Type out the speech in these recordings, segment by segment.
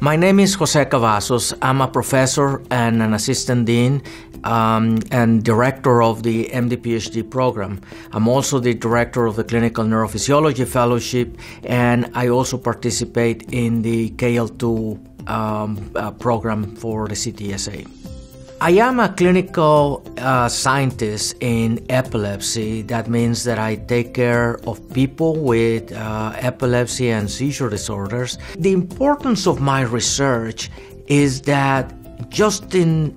My name is José Cavazos. I'm a professor and an assistant dean and director of the MD-PhD program. I'm also the director of the Clinical Neurophysiology Fellowship, and I also participate in the KL2 program for the CTSA. I am a clinical scientist in epilepsy. That means that I take care of people with epilepsy and seizure disorders. The importance of my research is that just in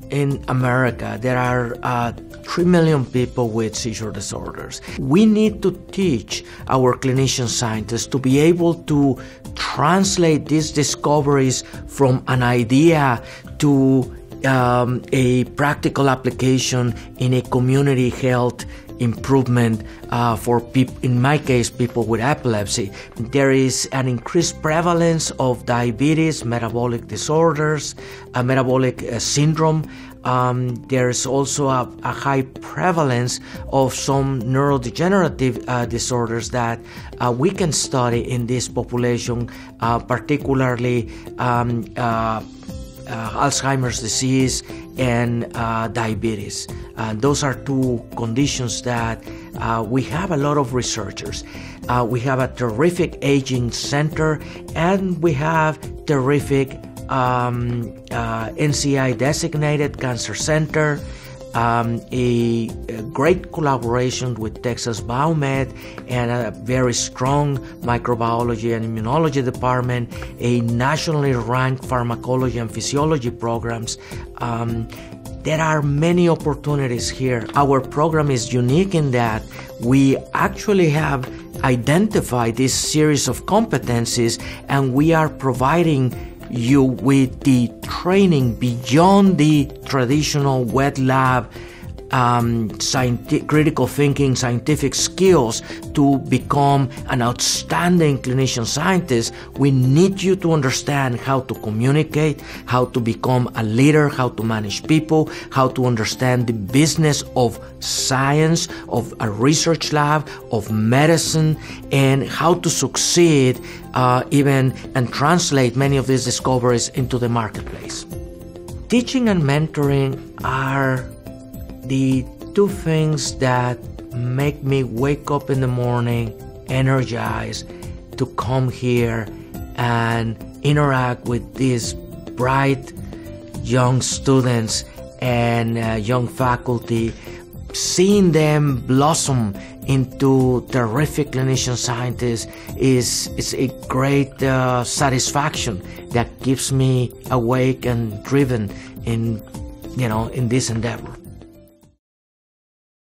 America, there are 3 million people with seizure disorders. We need to teach our clinician scientists to be able to translate these discoveries from an idea to a practical application in a community health improvement for people, in my case, people with epilepsy. There is an increased prevalence of diabetes, metabolic disorders, metabolic syndrome. There is also a high prevalence of some neurodegenerative disorders that we can study in this population, particularly Alzheimer's disease and diabetes. Those are two conditions that we have a lot of researchers. We have a terrific aging center, and we have terrific NCI designated cancer center, a great collaboration with Texas Biomed, and a very strong microbiology and immunology department, a nationally ranked pharmacology and physiology programs. There are many opportunities here. Our program is unique in that we actually have identified this series of competencies, and we are providing you with the training beyond the traditional wet lab critical thinking scientific skills to become an outstanding clinician scientist. We need you to understand how to communicate, how to become a leader, how to manage people, how to understand the business of science, of a research lab, of medicine, and how to succeed even and translate many of these discoveries into the marketplace. Teaching and mentoring are the two things that make me wake up in the morning energized to come here and interact with these bright young students and young faculty, seeing them blossom into terrific clinician scientists is a great satisfaction that keeps me awake and driven in this endeavor.